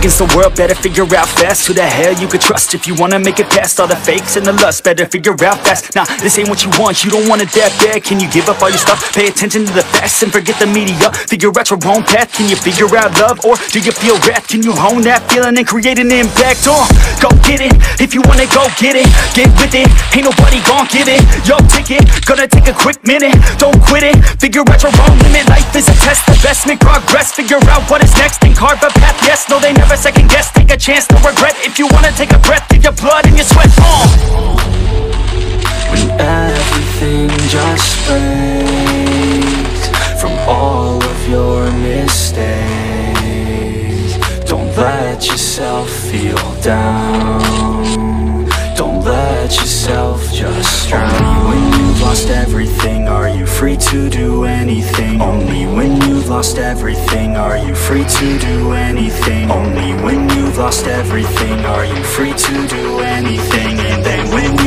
against the world, better figure out fast who the hell you could trust. If you wanna make it past all the fakes and the lust, better figure out fast. Nah, this ain't what you want, you don't want it that bad. Can you give up all your stuff, pay attention to the facts, and forget the media? Figure out your own path. Can you figure out love, or do you feel wrath? Can you hone that feeling and create an impact? Go get it, if you wanna go get it, get with it, ain't nobody gon' give it. Yo, ticket, gonna take a quick minute, don't quit it, figure out your own limit. Life is a test, investment, progress, figure out what is next and carve a path. Yes, no, they never second guess, take a chance, no regret. If you wanna take a breath, give your blood and your sweat. When everything just breaks from all of your mistakes, don't let yourself feel down, don't let yourself just drown. When you've lost everything, are you free to do anything? Only when you've lost everything, are you free to do anything? Only when you've lost everything, are you free to do anything? And then when